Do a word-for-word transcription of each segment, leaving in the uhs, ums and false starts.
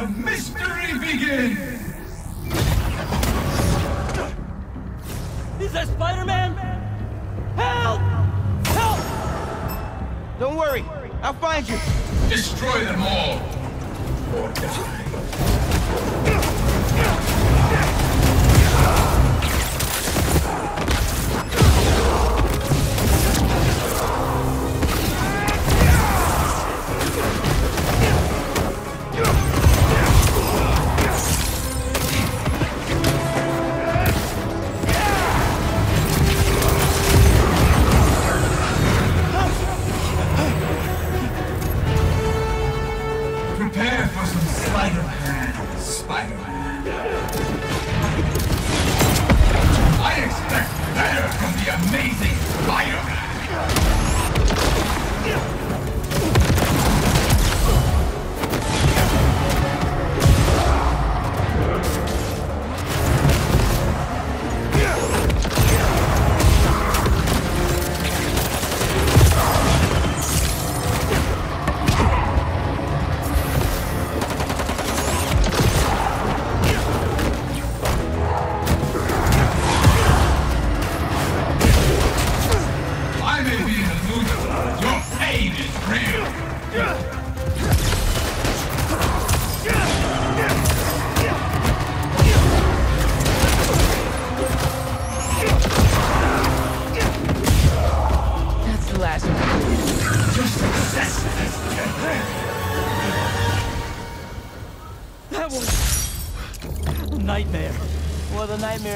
The mystery begins! Is that Spider-Man? Help! Help! Don't worry, I'll find you. Destroy them all, or die.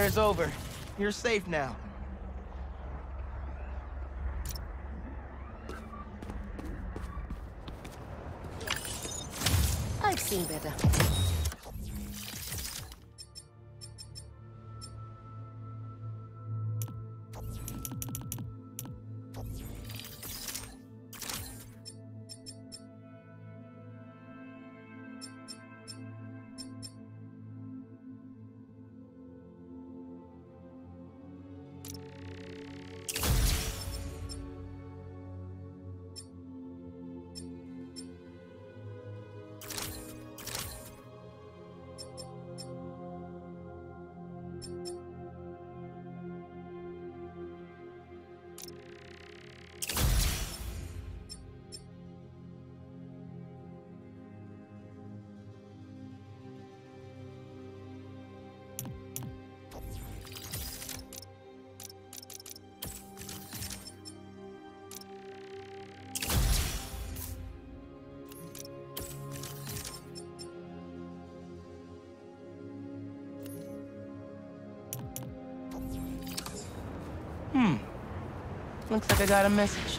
It's over. You're safe now. I've seen better. Looks like I got a message.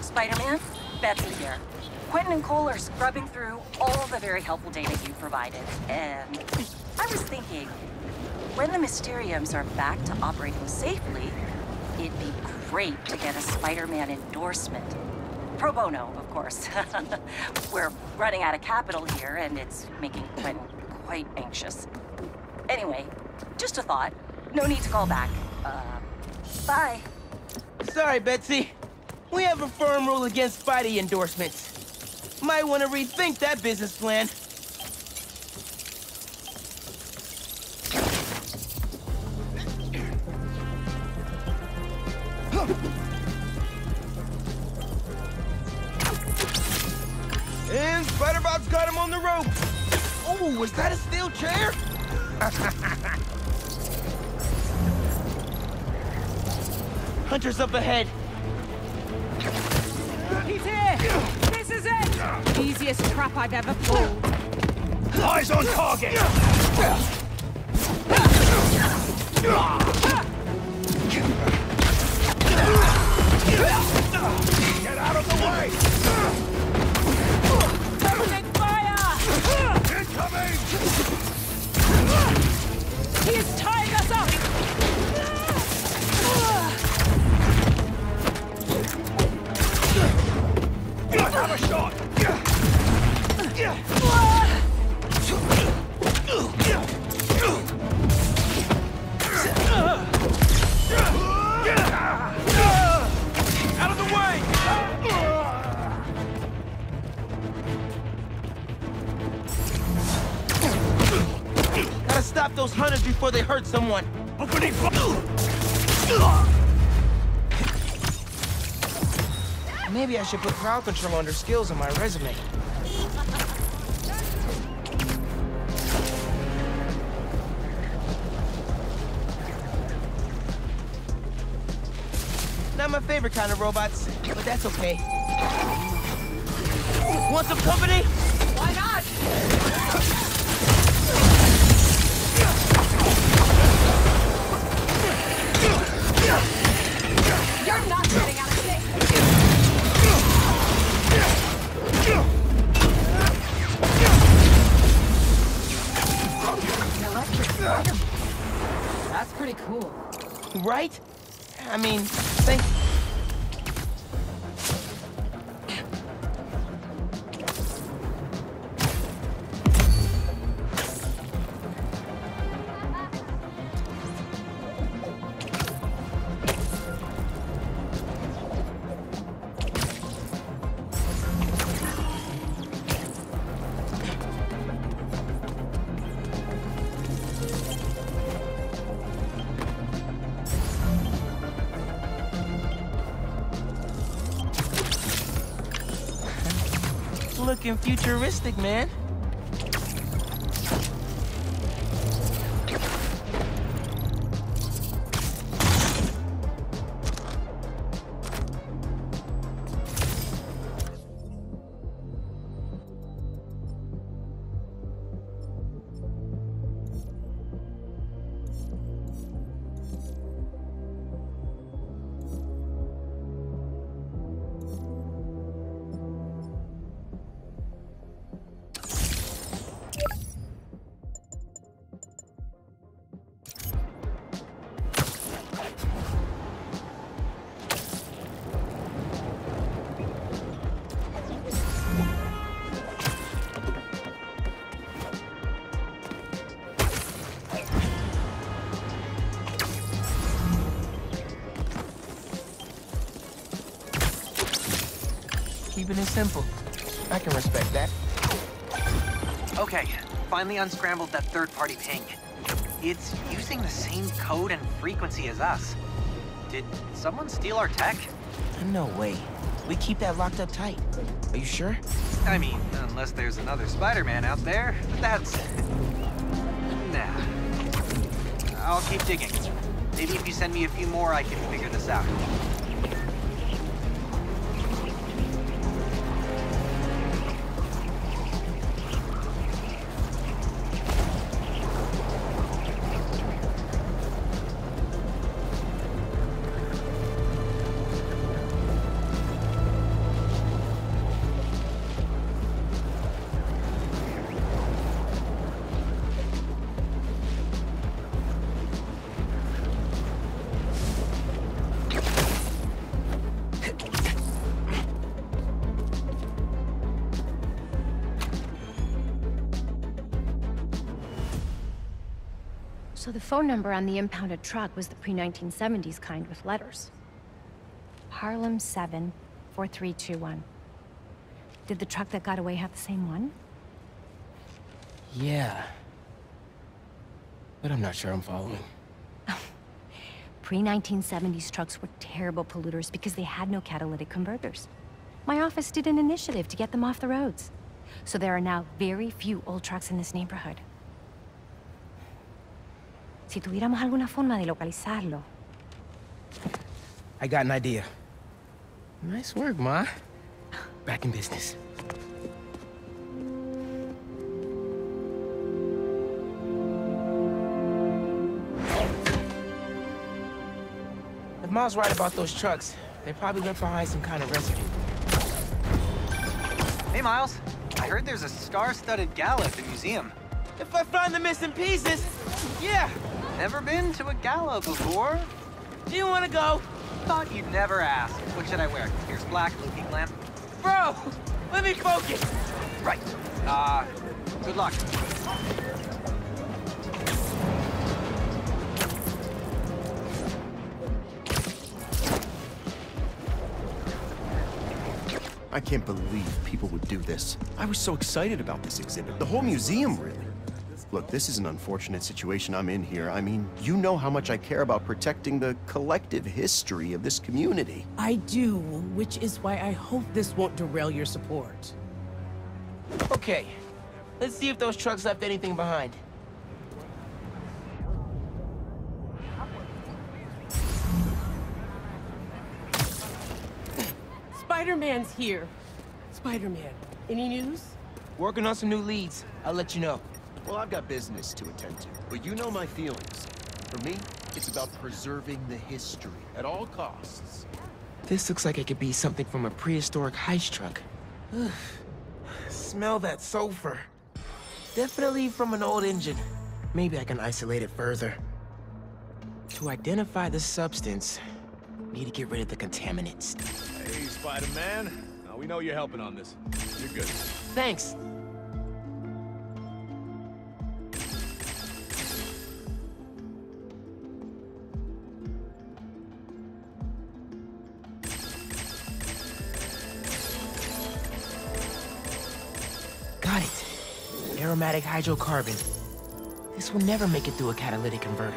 Spider-Man, Betsy here. Quentin and Cole are scrubbing through all the very helpful data you provided, and I was thinking, when the Mysteriums are back to operating safely, it'd be great to get a Spider-Man endorsement. Pro bono, of course. We're running out of capital here, and it's making Quentin quite anxious. Anyway, just a thought. No need to call back. Uh, bye. Sorry, Betsy. We have a firm rule against Spidey endorsements. Might want to rethink that business plan. And Spider-Bob's got him on the rope. Oh, was that a steel chair? Hunter's up ahead. He's here! This is it! Easiest trap I've ever pulled. Eyes on target! Get out of the way! Opening fire! Incoming! He is tying us up! Have a shot! Yeah. Yeah. those hunters before they hurt someone. Opening fire! Maybe I should put crowd control under skills on my resume. Not my favorite kind of robots, but that's okay. Want some company? Why not? That's pretty cool. Right? I mean, thank... Looking futuristic, man. Keeping it simple. I can respect that. Okay, finally unscrambled that third-party ping. It's using the same code and frequency as us. Did someone steal our tech? No way. We keep that locked up tight. Are you sure? I mean, unless there's another Spider-Man out there, but that's... nah. I'll keep digging. Maybe if you send me a few more, I can figure this out. So the phone number on the impounded truck was the pre nineteen seventies kind with letters. Harlem seven four three two one. Did the truck that got away have the same one? Yeah. But I'm not sure I'm following. pre nineteen seventies trucks were terrible polluters because they had no catalytic converters. My office did an initiative to get them off the roads. So there are now very few old trucks in this neighborhood. Si tuviéramos alguna forma de localizarlo. I got an idea. Nice work, Ma. Back in business. If Ma's right about those trucks, they probably left behind some kind of residue. Hey, Miles. I heard there's a star-studded gala at the museum. If I find the missing pieces, yeah. Never been to a gala before? Do you want to go? Thought you'd never ask. What should I wear? Here's black, looking lamp. Bro, let me focus. Right. Uh, good luck. I can't believe people would do this. I was so excited about this exhibit. The whole museum, really. Look, this is an unfortunate situation I'm in here. I mean, you know how much I care about protecting the collective history of this community. I do, which is why I hope this won't derail your support. Okay, let's see if those trucks left anything behind. Spider-Man's here. Spider-Man, any news? Working on some new leads. I'll let you know. Well, I've got business to attend to, but you know my feelings. For me, it's about preserving the history at all costs. This looks like it could be something from a prehistoric heist truck. Ugh. Smell that sulfur. Definitely from an old engine. Maybe I can isolate it further. To identify the substance, need to get rid of the contaminants. Hey, Spider-Man. Now, we know you're helping on this. You're good. Thanks. Got it. Aromatic hydrocarbon. This will never make it through a catalytic converter.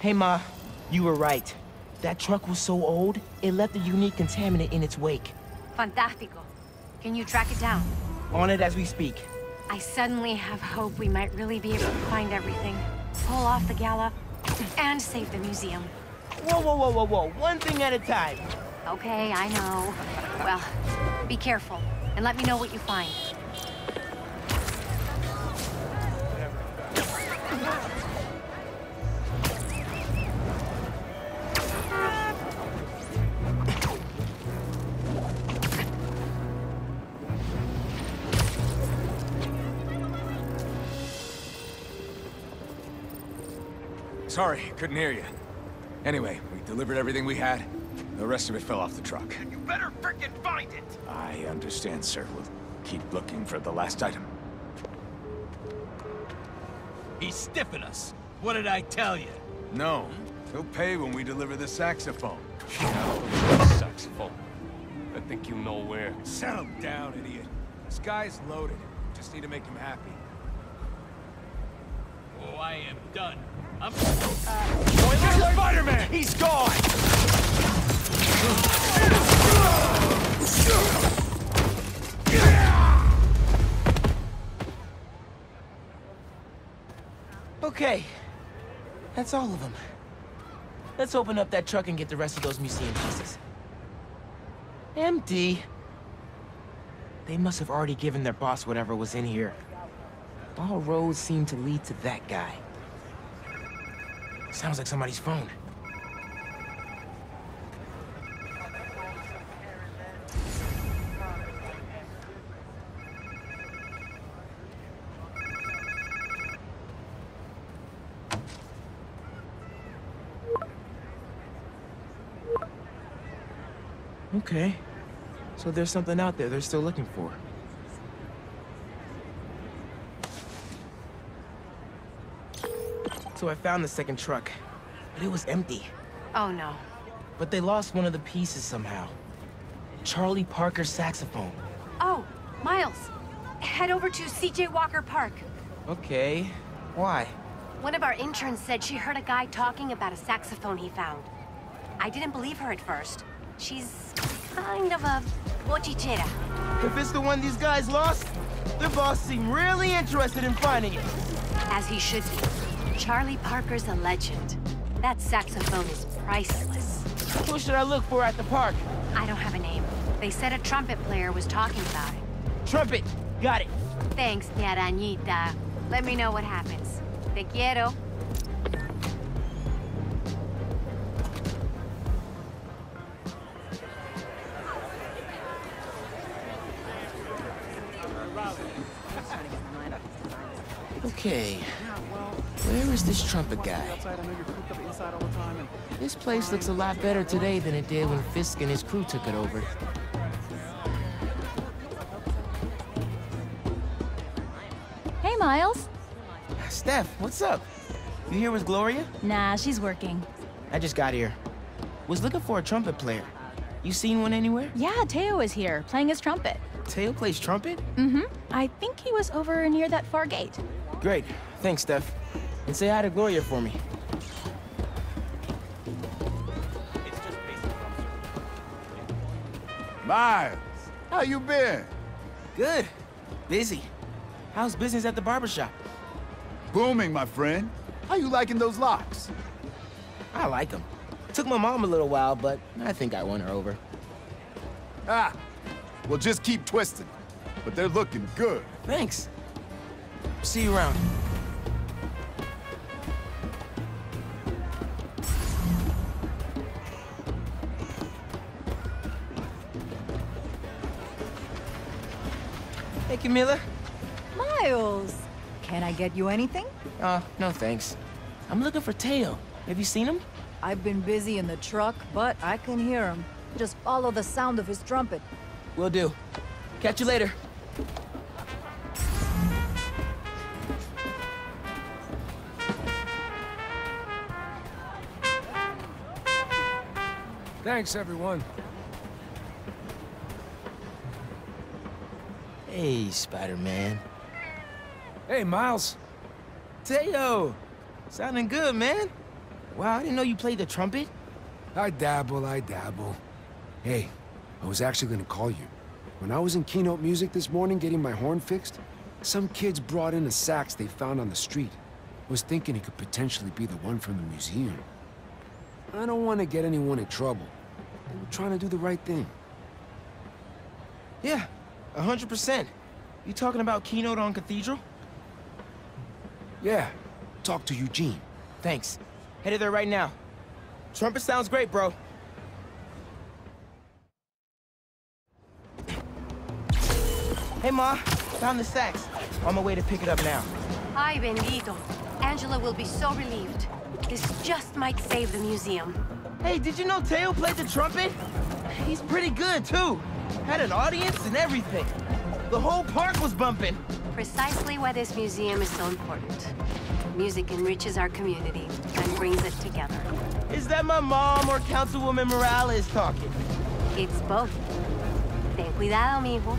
Hey, Ma. You were right. That truck was so old, it left a unique contaminant in its wake. Fantástico. Can you track it down? On it as we speak. I suddenly have hope we might really be able to find everything. Pull off the gala and save the museum. Whoa, whoa, whoa, whoa, whoa. One thing at a time. Okay, I know. Well, be careful and let me know what you find. Sorry, couldn't hear you. Anyway, we delivered everything we had. The rest of it fell off the truck. You better frickin' find it! I understand, sir. We'll keep looking for the last item. He's stiffing us. What did I tell you? No. He'll pay when we deliver the saxophone. Saxophone. I think you know where. Settle down, idiot. This guy's loaded. Just need to make him happy. Oh, I am done. I'm... Uh, Spider-Man! He's gone! Okay. That's all of them. Let's open up that truck and get the rest of those museum pieces. Empty. They must have already given their boss whatever was in here. All roads seem to lead to that guy. Sounds like somebody's phone. Okay. So there's something out there they're still looking for. So I found the second truck, but it was empty. Oh, no. But they lost one of the pieces somehow. Charlie Parker's saxophone. Oh, Miles. Head over to C J Walker Park. Okay. Why? One of our interns said she heard a guy talking about a saxophone he found. I didn't believe her at first. She's kind of a bochichera. If it's the one these guys lost, their boss seemed really interested in finding it. As he should be. Charlie Parker's a legend. That saxophone is priceless. Who should I look for at the park? I don't have a name. They said a trumpet player was talking about it. Trumpet! Got it! Thanks, Ñarañita. Let me know what happens. Te quiero. Okay. Where is this trumpet guy? This place looks a lot better today than it did when Fisk and his crew took it over. Hey, Miles. Steph, what's up? You here with Gloria? Nah, she's working. I just got here. Was looking for a trumpet player. You seen one anywhere? Yeah, Teo is here, playing his trumpet. Mateo plays trumpet? Mm-hmm. I think he was over near that far gate. Great. Thanks, Steph. And say hi to Gloria for me. Miles, how you been? Good. Busy. How's business at the barbershop? Booming, my friend. How you liking those locks? I like them. Took my mom a little while, but I think I won her over. Ah, well just keep twisting. But they're looking good. Thanks. See you around. Hey, Camilla. Miles, can I get you anything? Uh, no thanks. I'm looking for Teo. Have you seen him? I've been busy in the truck, but I can hear him. Just follow the sound of his trumpet. Will do. Catch you later. Thanks, everyone. Hey, Spider-Man. Hey, Miles. Teo! Sounding good, man. Wow, I didn't know you played the trumpet. I dabble, I dabble. Hey, I was actually gonna call you. When I was in Keynote Music this morning getting my horn fixed, some kids brought in a sax they found on the street. I was thinking it could potentially be the one from the museum. I don't want to get anyone in trouble. They were trying to do the right thing. Yeah. A hundred percent. You talking about Keynote on Cathedral? Yeah. Talk to Eugene. Thanks. Headed there right now. Trumpet sounds great, bro. Hey, Ma. Found the sax. On my way to pick it up now. Hi, Benito. Angela will be so relieved. This just might save the museum. Hey, did you know Teo played the trumpet? He's pretty good, too. Had an audience and everything. The whole park was bumping. Precisely why this museum is so important. Music enriches our community and brings it together. Is that my mom or Councilwoman Morales talking? It's both. Ten cuidado, amigo.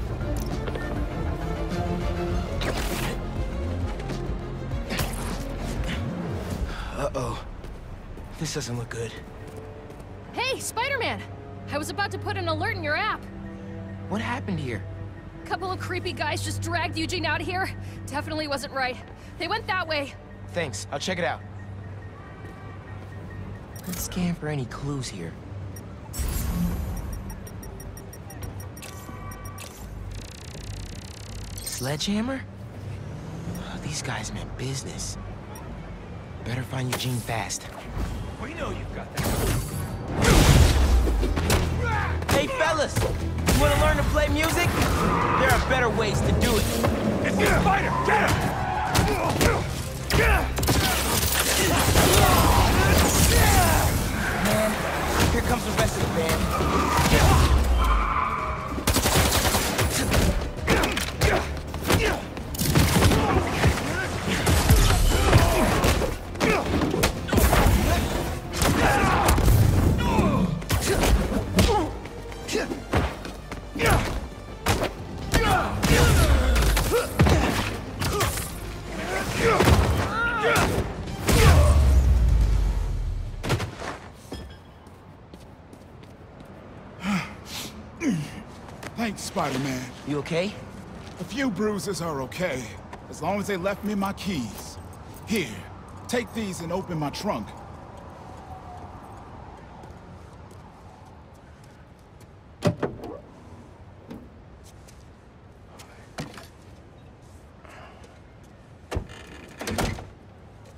Uh-oh. This doesn't look good. Hey, Spider-Man! I was about to put an alert in your app. What happened here? A couple of creepy guys just dragged Eugene out of here. Definitely wasn't right. They went that way. Thanks. I'll check it out. Let's scan for any clues here. Sledgehammer? Oh, these guys meant business. Better find Eugene fast. We know you've got that. Hey, fellas! You wanna learn to play music? There are better ways to do it. It's the spider! Get him! Man, here comes the rest of the band. Spider-Man. You okay? A few bruises are okay, as long as they left me my keys. Here, take these and open my trunk.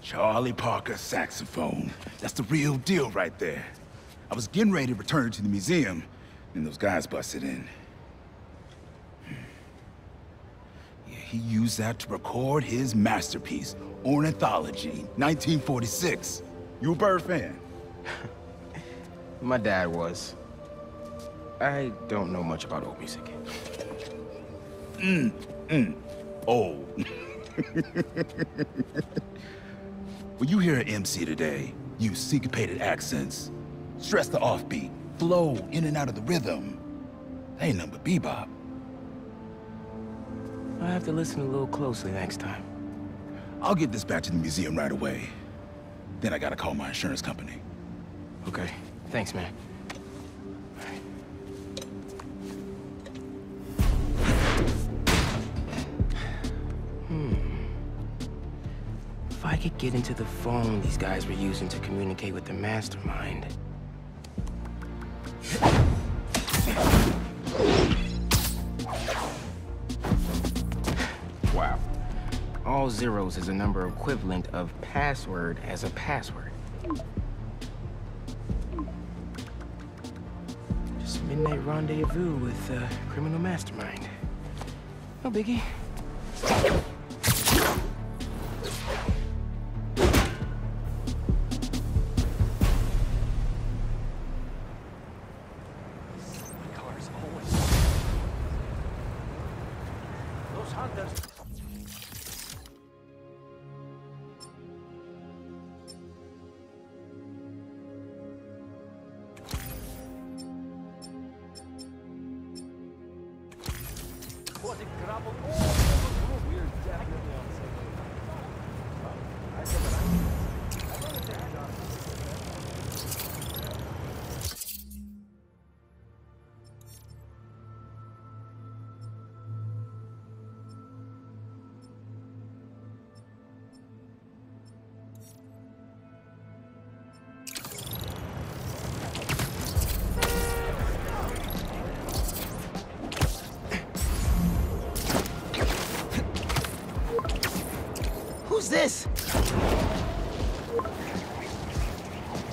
Charlie Parker saxophone. That's the real deal right there. I was getting ready to return it to the museum, and those guys busted in. He used that to record his masterpiece, Ornithology, nineteen forty-six. You a bird fan? My dad was. I don't know much about old music. Mm, mm, old. When you hear an M C today, use syncopated accents. Stress the offbeat, flow in and out of the rhythm. That ain't nothing but bebop. I'll have to listen a little closely next time. I'll get this back to the museum right away. Then I gotta call my insurance company. Okay. Thanks, man. I could get into the phone these guys were using to communicate with the mastermind. Wow. All zeros is a number equivalent of password as a password. Just midnight rendezvous with a criminal mastermind. No biggie. This?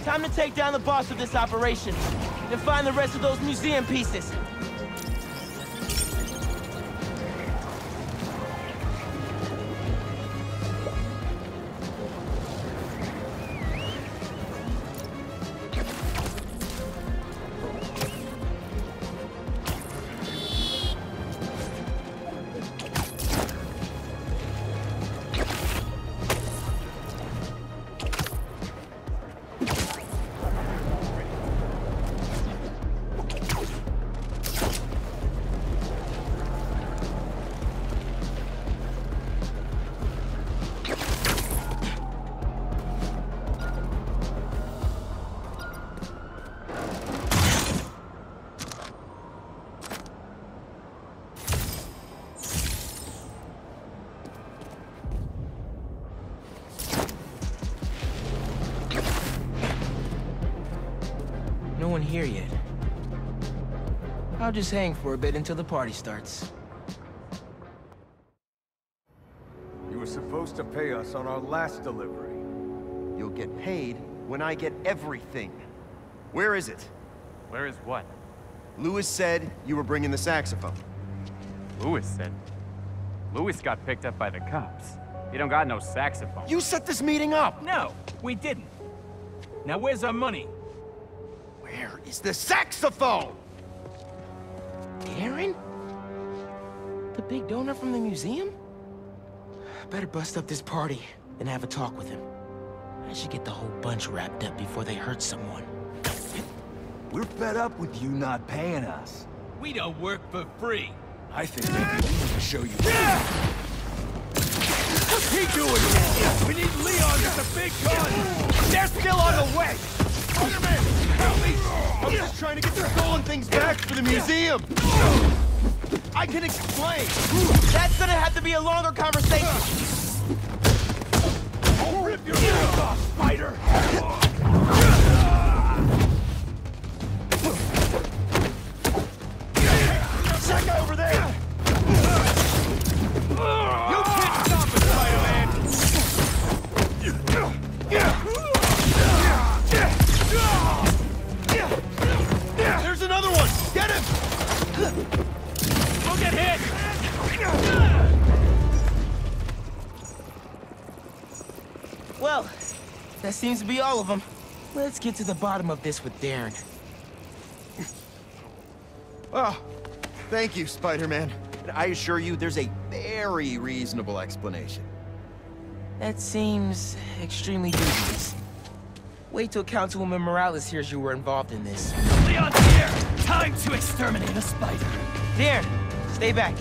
Time to take down the boss of this operation and find the rest of those museum pieces. Here yet. I'll just hang for a bit until the party starts. You were supposed to pay us on our last delivery. You'll get paid when I get everything. Where is it? Where is what? Lewis said you were bringing the saxophone. Lewis said? Lewis got picked up by the cops. He don't got no saxophone. You set this meeting up! No, we didn't. Now where's our money? Where is the saxophone? Aaron? The big donor from the museum? Better bust up this party and have a talk with him. I should get the whole bunch wrapped up before they hurt someone. We're fed up with you not paying us. We don't work for free. I think maybe we need to show you. What's he doing? We need Leon with the big gun. They're still on the way. Help me! I'm just trying to get the stolen things back for the museum! I can explain! That's gonna have to be a longer conversation! I'll rip your mouth off, spider! Check over there! You can't stop it, Spider-Man! Yeah! There's another one! Get him! Don't get hit! Well, that seems to be all of them. Let's get to the bottom of this with Darren. Oh, thank you, Spider-Man. And I assure you, there's a very reasonable explanation. That seems extremely dubious. Wait till Councilwoman Morales hears you were involved in this. Leon's here! Time to exterminate a spider! There! Stay back.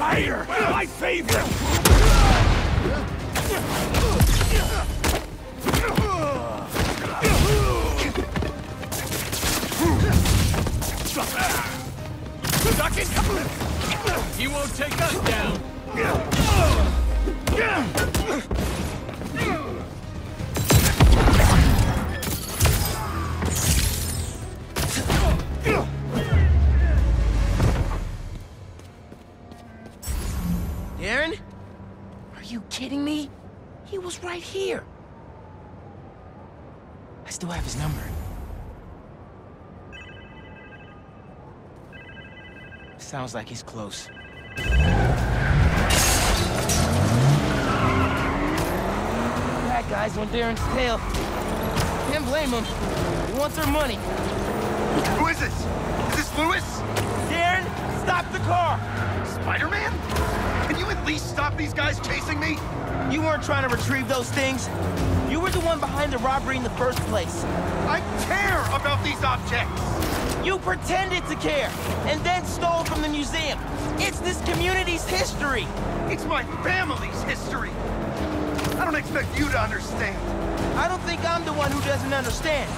spider! My favorite! Duck it! He won't take us down! Aaron? Are you kidding me? He was right here. I still have his number. Sounds like he's close. That guy's on Darren's tail. Can't blame him. He wants our money. Who is this? Is this Lewis? Darren, stop the car! Spider-Man? Can you at least stop these guys chasing me? You weren't trying to retrieve those things. You were the one behind the robbery in the first place. I care about these objects! You pretended to care, and then stole from the museum. It's this community's history! It's my family's history! I don't expect you to understand. I don't think I'm the one who doesn't understand.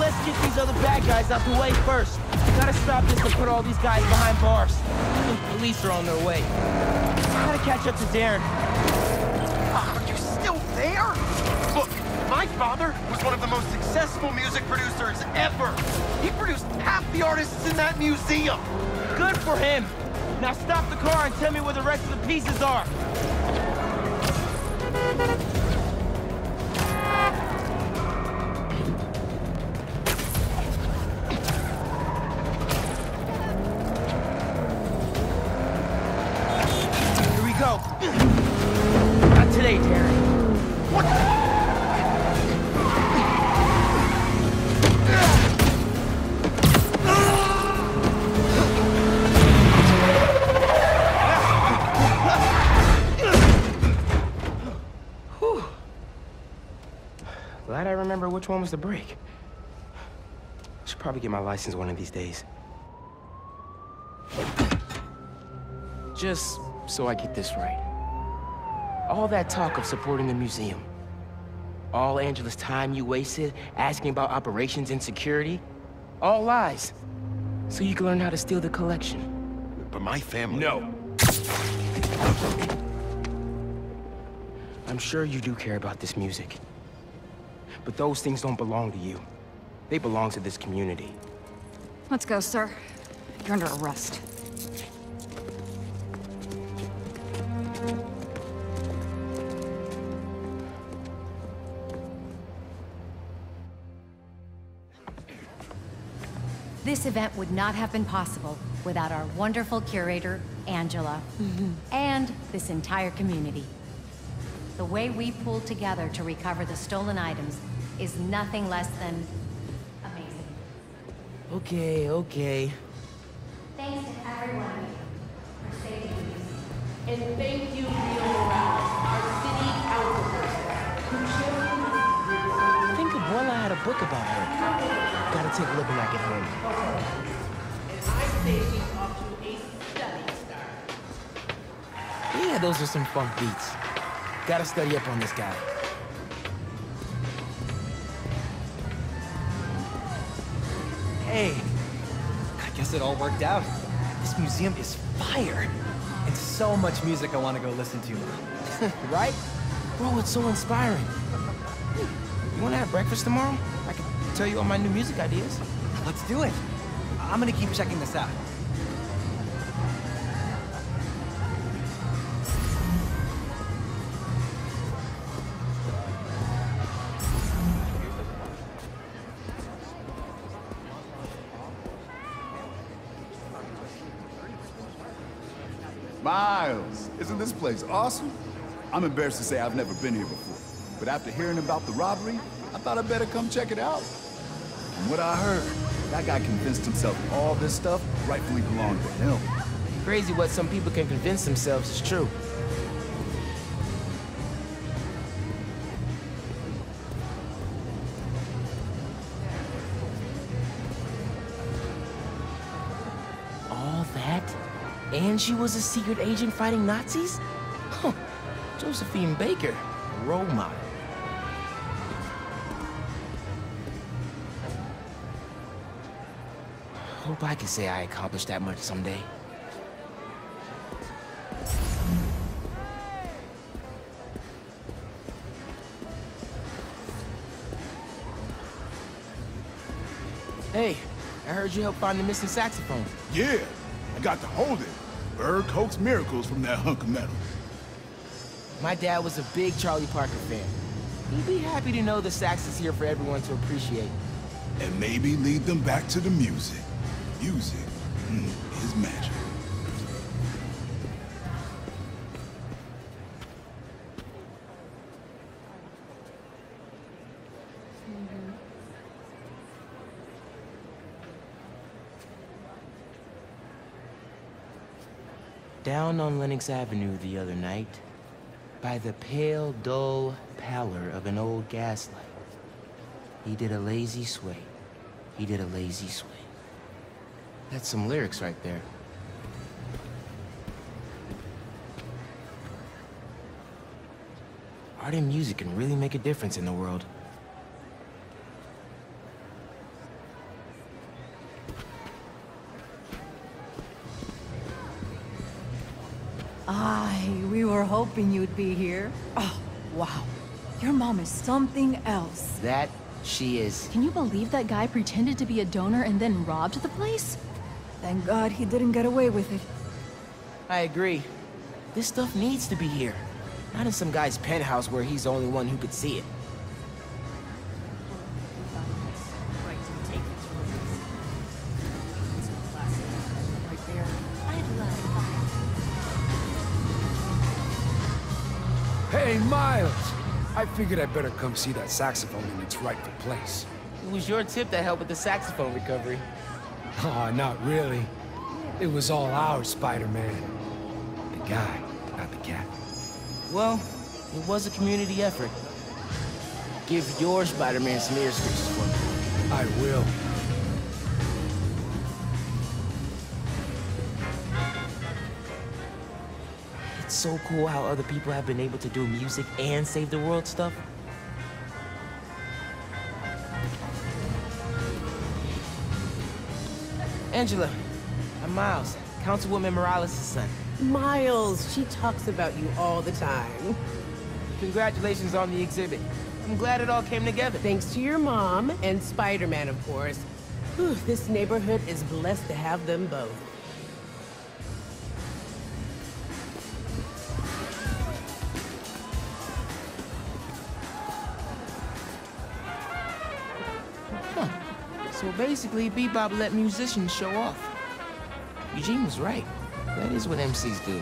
Let's get these other bad guys out the way first. We gotta stop this and put all these guys behind bars. The police are on their way. I gotta catch up to Darren. Oh, are you still there? Look, my father was one of the most successful music producers ever. He produced half the artists in that museum. Good for him. Now stop the car and tell me where the rest of the pieces are. Which one was the break? I should probably get my license one of these days. Just so I get this right. All that talk of supporting the museum. All Angela's time you wasted asking about operations and security. All lies. So you can learn how to steal the collection. But my family... No! I'm sure you do care about this music. But those things don't belong to you. They belong to this community. Let's go, sir. You're under arrest. This event would not have been possible without our wonderful curator, Angela, mm-hmm. and this entire community. The way we pulled together to recover the stolen items is nothing less than amazing. Okay, okay. Thanks to everyone for saving us. And thank you, Leo Morales, our city council person. Think of one I had a book about her. Gotta take a look when I get home. And I say she's off to a study start. Yeah, those are some funk beats. Gotta study up on this guy. Hey, I guess it all worked out. This museum is fire. And so much music I want to go listen to. Right? Bro, it's so inspiring. You want to have breakfast tomorrow? I can tell you all my new music ideas. Let's do it. I'm gonna keep checking this out. Miles, isn't this place awesome? I'm embarrassed to say I've never been here before, but after hearing about the robbery, I thought I'd better come check it out. From what I heard, that guy convinced himself all this stuff rightfully belonged to him. Crazy what some people can convince themselves is true. All that And she was a secret agent fighting Nazis? Huh. Josephine Baker, a role model. Hope I can say I accomplished that much someday. Hey, I heard you helped find the missing saxophone. Yeah, I got to hold it. Bird coaxed miracles from that hunk of metal. My dad was a big Charlie Parker fan. He'd be happy to know the sax is here for everyone to appreciate. And maybe lead them back to the music. Music mm, is magic. Down on Lenox Avenue the other night, by the pale, dull pallor of an old gaslight, he did a lazy sway. He did a lazy sway. That's some lyrics right there. Art and music can really make a difference in the world. Aye, we were hoping you'd be here. Oh, wow. Your mom is something else. That she is. Can you believe that guy pretended to be a donor and then robbed the place? Thank God he didn't get away with it. I agree. This stuff needs to be here. Not in some guy's penthouse where he's the only one who could see it. Hey, Miles! I figured I'd better come see that saxophone in its rightful place. It was your tip that helped with the saxophone recovery. Aw, oh, not really. It was all ours, Spider-Man. The guy, not the cat. Well, it was a community effort. Give your Spider-Man some ear scratches for me. I will. It's so cool how other people have been able to do music and save the world stuff. Angela, I'm Miles, Councilwoman Morales' son. Miles, she talks about you all the time. Congratulations on the exhibit. I'm glad it all came together. Thanks to your mom and Spider-Man, of course. Whew, this neighborhood is blessed to have them both. So basically, Bebop let musicians show off. Eugene was right. That is what M Cs do.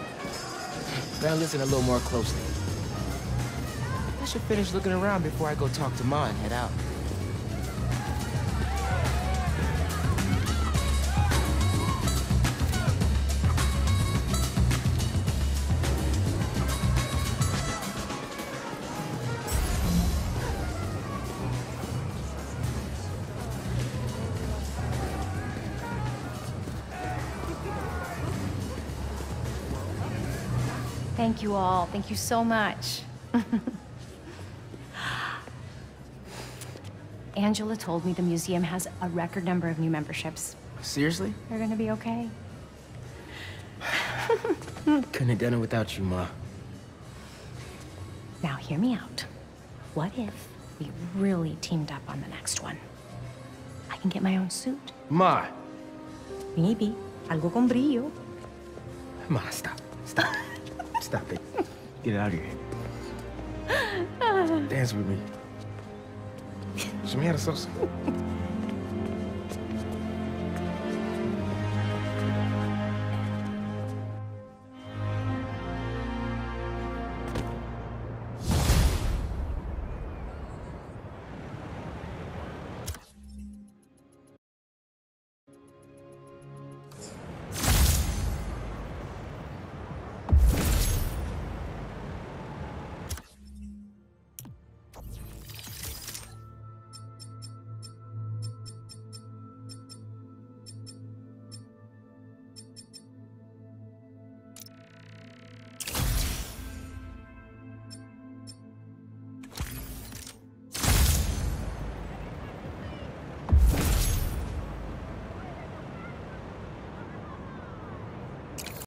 Better listen a little more closely. I should finish looking around before I go talk to Ma and head out. Thank you all. Thank you so much. Angela told me the museum has a record number of new memberships. Seriously? They're gonna be okay. Couldn't have done it without you, Ma. Now, hear me out. What if we really teamed up on the next one? I can get my own suit. Ma! Maybe. Algo con brillo. Ma, stop. Stop. Stop it. Get it out of your head. Dance with me.